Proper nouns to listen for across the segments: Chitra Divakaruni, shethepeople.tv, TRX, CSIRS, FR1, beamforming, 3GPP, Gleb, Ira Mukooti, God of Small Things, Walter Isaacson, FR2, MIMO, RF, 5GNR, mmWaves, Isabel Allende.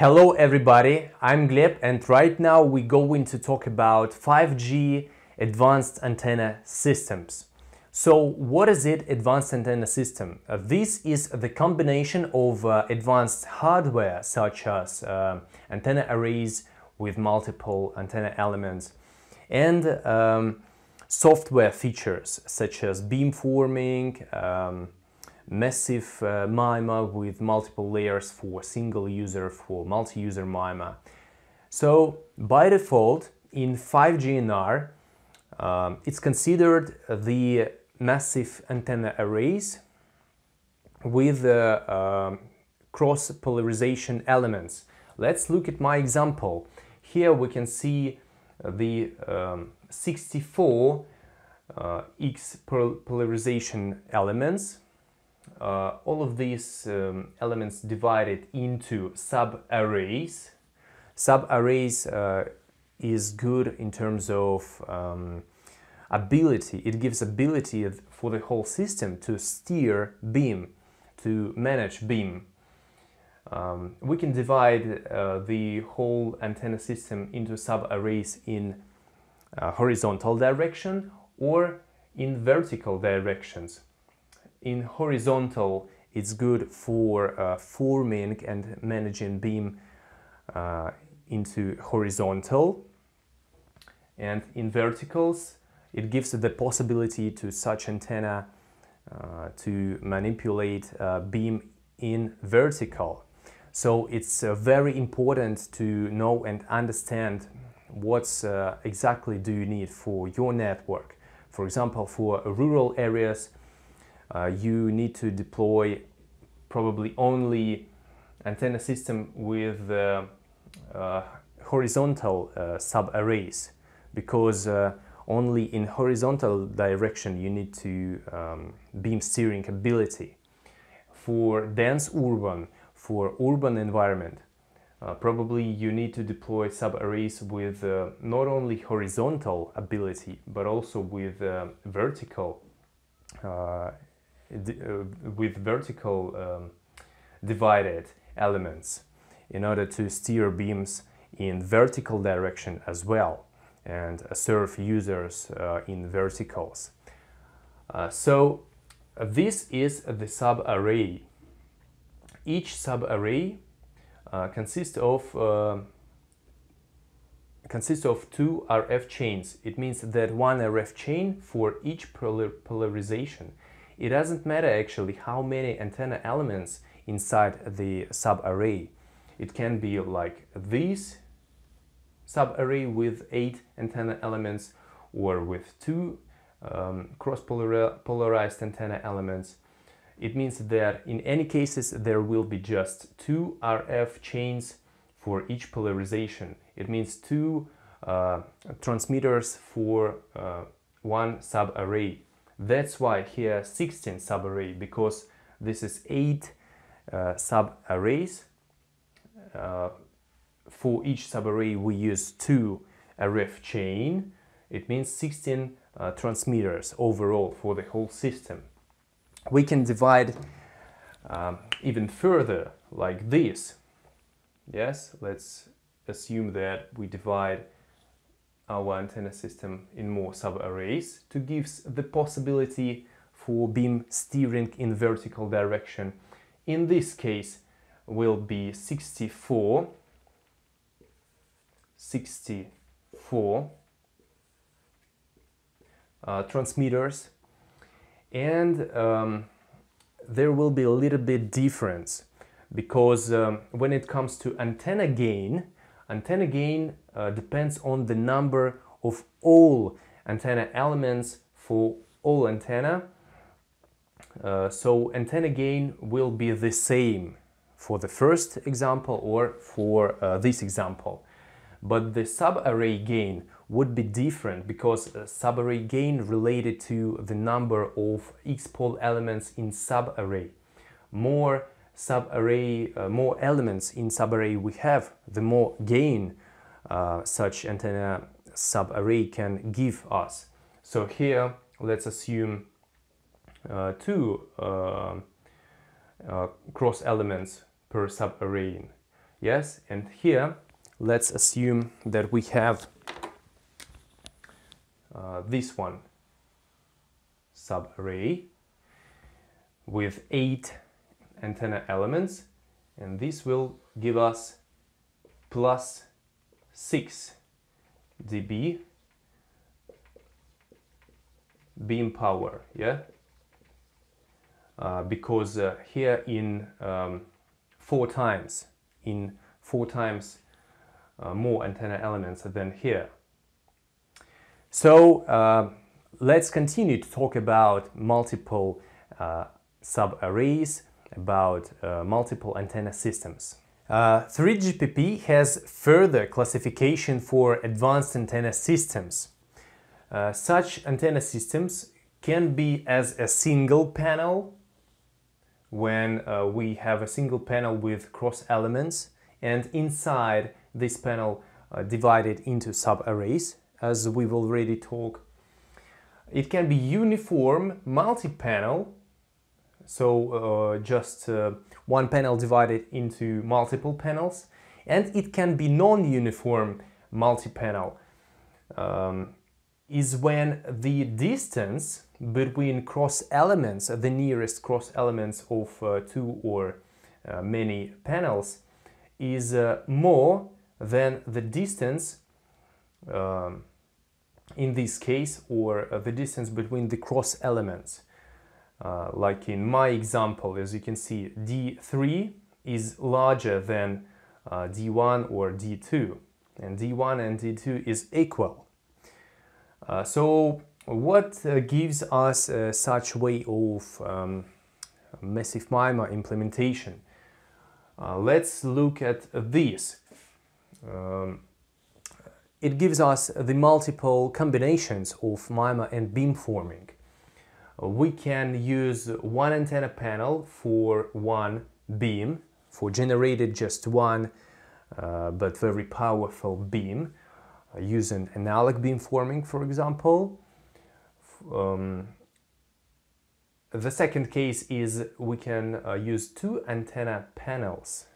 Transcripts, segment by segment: Hello everybody, I'm Gleb and right now we're going to talk about 5G advanced antenna systems. So what is it, advanced antenna system? This is the combination of advanced hardware such as antenna arrays with multiple antenna elements and software features such as beamforming, massive MIMO with multiple layers for single user, for multi-user MIMO. So by default in 5GNR it's considered the massive antenna arrays with cross polarization elements. Let's look at my example. Here we can see the 64 X polarization elements. All of these elements divided into sub-arrays. Sub-arrays is good in terms of ability. It gives ability for the whole system to steer beam, to manage beam. We can divide the whole antenna system into sub-arrays in horizontal direction or in vertical directions. In horizontal, it's good for forming and managing beam into horizontal, and in verticals it gives the possibility to such antenna to manipulate beam in vertical. So it's very important to know and understand what's exactly do you need for your network. For example, for rural areas, you need to deploy probably only antenna system with horizontal sub-arrays, because only in horizontal direction you need to beam steering ability. For dense urban, for urban environment, probably you need to deploy sub-arrays with not only horizontal ability, but also with vertical divided elements in order to steer beams in vertical direction as well and serve users in verticals. So this is the sub-array. Each sub-array consists of two RF chains. It means that one RF chain for each polarization. It doesn't matter actually how many antenna elements inside the sub-array. It can be like this sub-array with 8 antenna elements, or with 2 cross-polarized antenna elements. It means that in any cases there will be just 2 RF chains for each polarization. It means 2 transmitters for one sub-array. That's why here 16 sub-array, because this is 8 sub-arrays. For each sub-array we use 2 RF chain. It means 16 transmitters overall for the whole system. We can divide even further like this. Yes, let's assume that we divide our antenna system in more sub-arrays to give the possibility for beam steering in vertical direction. In this case will be 64 transmitters, and there will be a little bit difference, because when it comes to antenna gain depends on the number of all antenna elements for all antenna. So antenna gain will be the same for the first example or for this example. But the sub-array gain would be different, because sub-array gain related to the number of X-pole elements in sub-array. More elements in sub-array we have, the more gain such antenna sub-array can give us. So here let's assume 2 cross elements per sub-array. Yes, and here let's assume that we have this one subarray with 8 antenna elements, and this will give us plus 6 dB beam power, yeah? Because here in 4 times more antenna elements than here. So let's continue to talk about multiple subarrays, about multiple antenna systems. 3GPP has further classification for advanced antenna systems. Such antenna systems can be as a single panel, when we have a single panel with cross elements, and inside this panel divided into subarrays, as we've already talked. It can be uniform multi-panel, so just one panel divided into multiple panels, and it can be non-uniform multi-panel, is when the distance between cross elements, the nearest cross elements of two or many panels, is more than the distance in this case, or the distance between the cross elements. Like in my example, as you can see, D3 is larger than D1 or D2, and D1 and D2 is equal. So what gives us such way of massive MIMO implementation? Let's look at this. It gives us the multiple combinations of MIMO and beamforming. We can use one antenna panel for one beam, for generated just one but very powerful beam, using analog beamforming, for example. The second case is we can use two antenna panels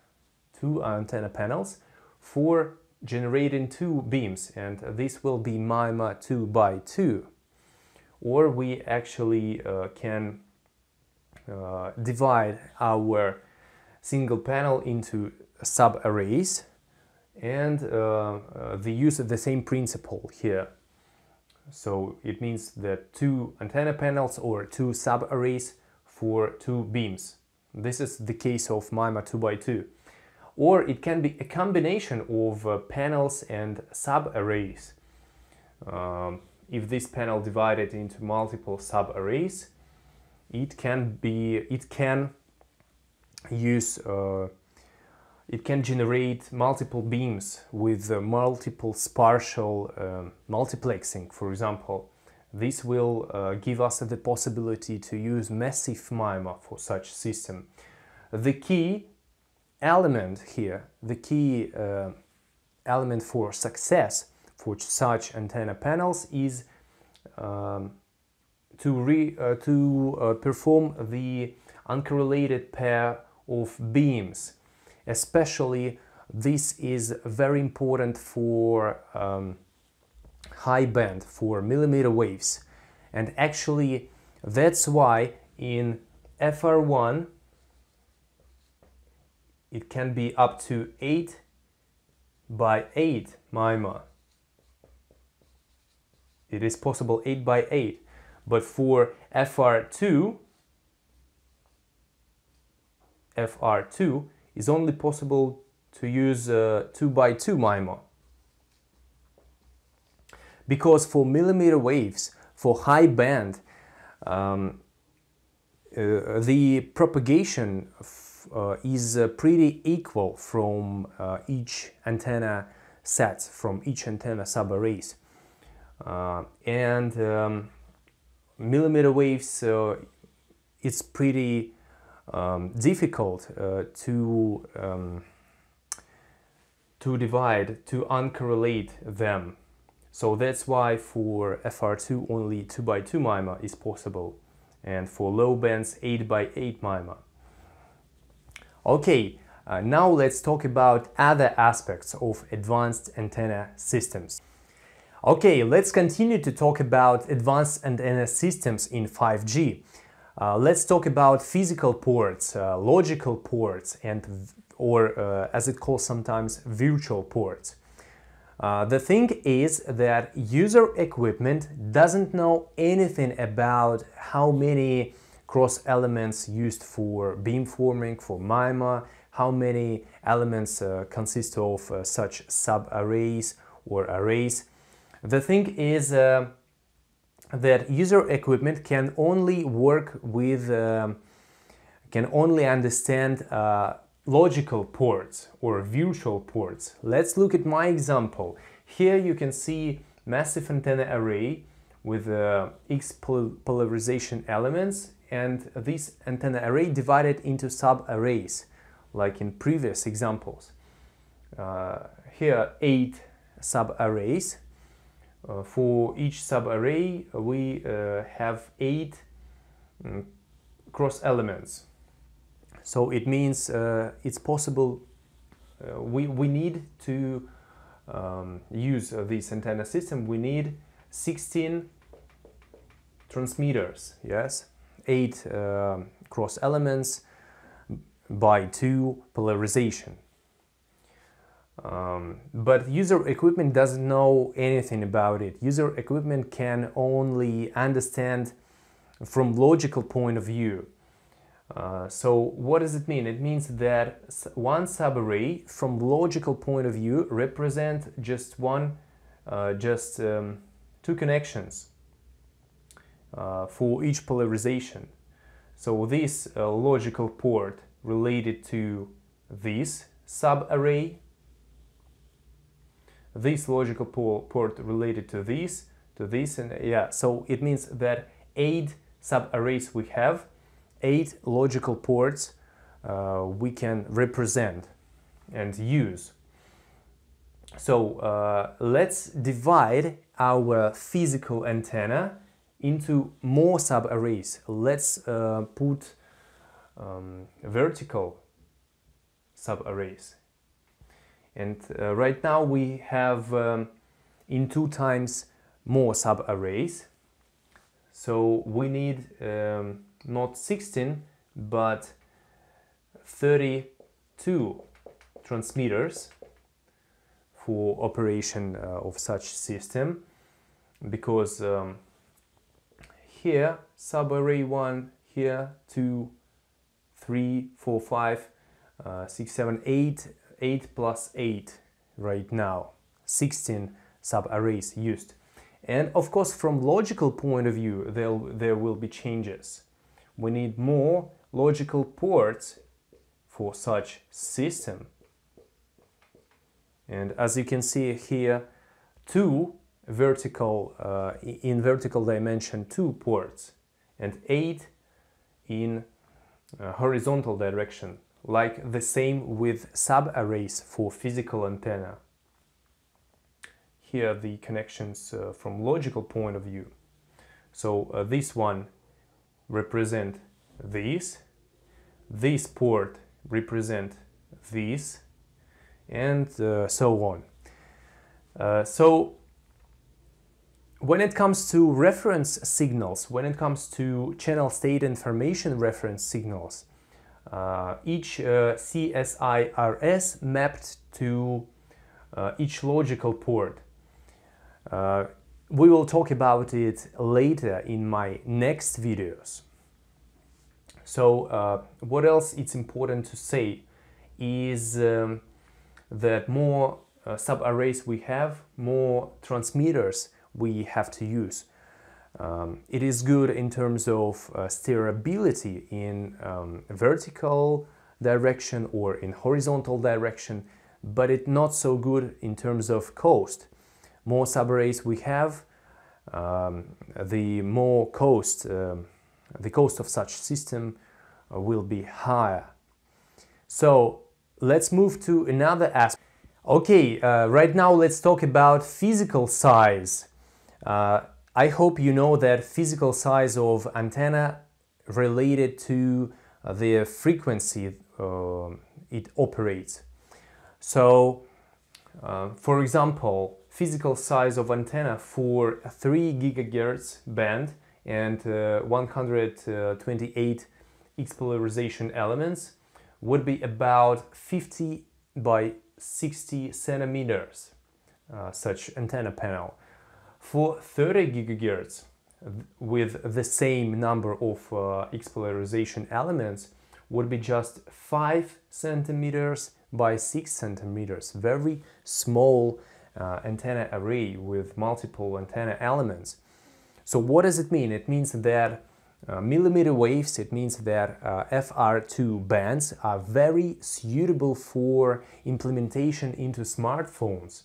for generating two beams, and this will be MIMO 2x2. Or we actually can divide our single panel into sub-arrays, and the use of the same principle here. So it means that two antenna panels or two sub-arrays for two beams. This is the case of MIMO 2x2. Or it can be a combination of panels and sub-arrays. If this panel divided into multiple sub-arrays, it can generate multiple beams with multiple spatial multiplexing, for example. This will give us the possibility to use massive MIMO for such system. The key element here, the key element for success for such antenna panels is to perform the uncorrelated pair of beams. Especially this is very important for high band, for millimeter waves. And actually that's why in FR1 it can be up to 8x8 MIMO. It is possible 8x8, but for FR2 is only possible to use 2x2 MIMO. Because for millimeter waves, for high band, the propagation is pretty equal from each antenna set, from each antenna sub-arrays. And millimeter waves, it's pretty difficult to divide, to uncorrelate them. So that's why for FR2 only 2x2 MIMO is possible, and for low bands 8x8 MIMO. Okay, Now let's talk about other aspects of advanced antenna systems. Okay, let's continue to talk about advanced antenna systems in 5G. Let's talk about physical ports, logical ports, and or as it's called sometimes, virtual ports. The thing is that user equipment doesn't know anything about how many cross elements used for beamforming, for MIMO, how many elements consist of such sub-arrays or arrays. The thing is that user equipment can only work with, can only understand logical ports or virtual ports. Let's look at my example. Here you can see massive antenna array with X polarization elements, and this antenna array divided into sub-arrays, like in previous examples. Here are 8 sub-arrays. For each sub-array we have 8 cross elements. So it means it's possible, we need to use this antenna system, we need 16 transmitters, yes, 8 cross elements by 2 polarization. But user equipment doesn't know anything about it. User equipment can only understand from logical point of view. So what does it mean? It means that one subarray from logical point of view represents just one, 2 connections for each polarization. So this logical port related to this subarray, this logical port related to this, and yeah, so it means that 8 subarrays we have, 8 logical ports we can represent and use. So let's divide our physical antenna into more subarrays. Let's put vertical subarrays. And right now we have in 2 times more subarrays. So we need not 16, but 32 transmitters for operation of such system, because here subarray 1, here 2, 3, 4, 5, 6, 7, 8, 8 plus 8 right now, 16 subarrays used. And of course from logical point of view there will be changes. We need more logical ports for such system. And as you can see here, 2 vertical, in vertical dimension 2 ports, and 8 in horizontal direction, like the same with sub-arrays for physical antenna. Here are the connections from logical point of view. So this one represent this port represent this, and so on. So when it comes to reference signals, when it comes to channel state information reference signals, each CSIRS mapped to each logical port. We will talk about it later in my next videos. So what else it's important to say is that more subarrays we have, more transmitters we have to use. It is good in terms of steerability in vertical direction or in horizontal direction, but it's not so good in terms of cost. More subarrays we have, the more cost, the cost of such system will be higher. So let's move to another aspect. Okay, right now let's talk about physical size. I hope you know that physical size of antenna related to the frequency it operates. So, for example, physical size of antenna for 3 GHz band and 128 expolarization elements would be about 50 by 60 centimeters, such antenna panel. For 30 GHz with the same number of expolarization elements would be just 5 centimeters by 6 centimeters. Very small antenna array with multiple antenna elements. So what does it mean? It means that millimeter waves, it means that FR2 bands are very suitable for implementation into smartphones.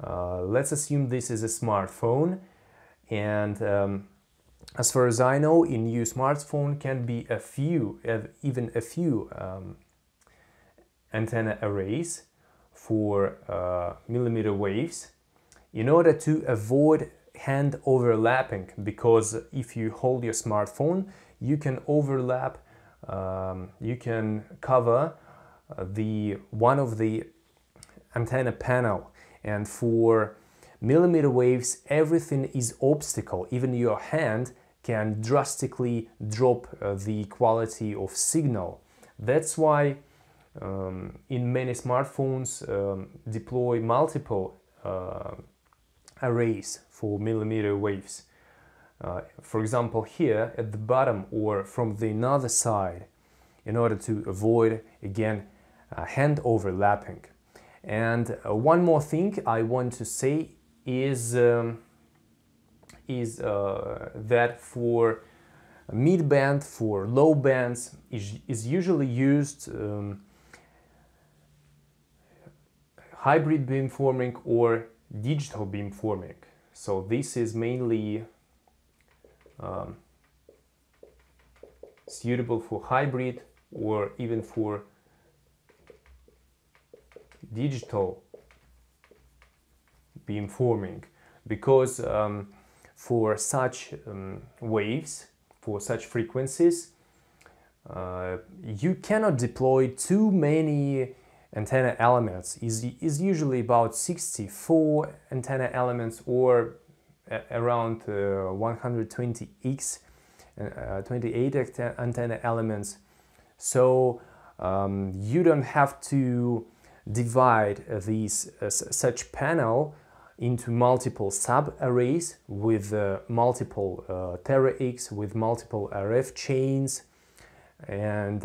Let's assume this is a smartphone, and as far as I know, in new smartphone can be a few, antenna arrays for millimeter waves in order to avoid hand overlapping, because if you hold your smartphone, you can overlap, you can cover the one of the antenna panel. And for millimeter waves, everything is obstacle. Even your hand can drastically drop the quality of signal. That's why in many smartphones deploy multiple arrays for millimeter waves. For example, here at the bottom or from the another side, in order to avoid, again, hand overlapping. And one more thing I want to say is that for mid band, for low bands is usually used hybrid beamforming or digital beamforming. So this is mainly suitable for hybrid or even for digital beamforming, because for such waves, for such frequencies, you cannot deploy too many antenna elements. Is usually about 64 antenna elements or around 28 antenna elements. So you don't have to divide these such panel into multiple sub arrays with multiple TRX, with multiple RF chains, and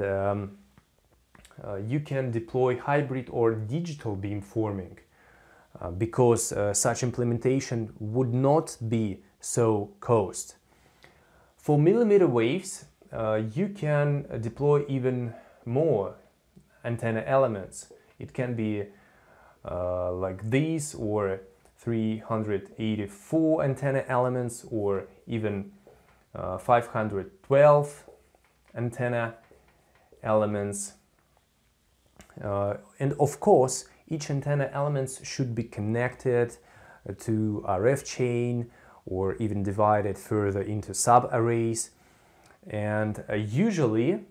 you can deploy hybrid or digital beamforming because such implementation would not be so cost. For millimeter waves, you can deploy even more antenna elements. It can be like these, or 384 antenna elements, or even 512 antenna elements. And of course, each antenna elements should be connected to RF chain or even divided further into sub-arrays. And usually,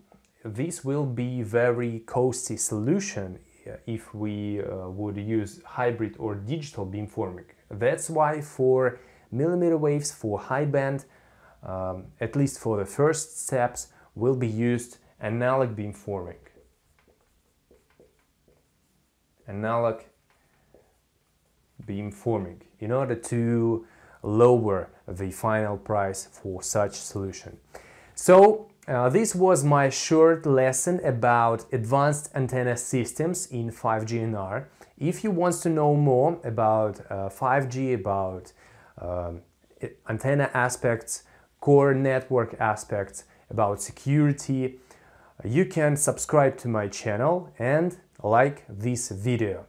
this will be very costly solution if we would use hybrid or digital beamforming. That's why for millimeter waves, for high band, at least for the first steps, will be used analog beamforming. Analog beamforming, in order to lower the final price for such solution. So, this was my short lesson about advanced antenna systems in 5GNR. If you want to know more about 5G, about antenna aspects, core network aspects, about security, you can subscribe to my channel and like this video.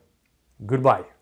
Goodbye!